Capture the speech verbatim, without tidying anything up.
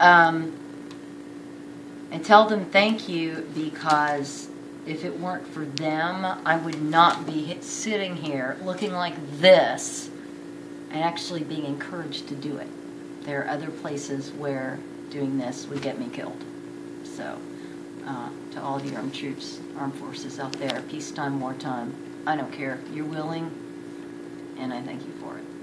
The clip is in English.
Um, and tell them thank you, because if it weren't for them, I would not be sitting here looking like this and actually being encouraged to do it. There are other places where doing this would get me killed. So uh, to all of you armed troops, armed forces out there, peacetime, wartime, I don't care. You're willing, and I thank you for it.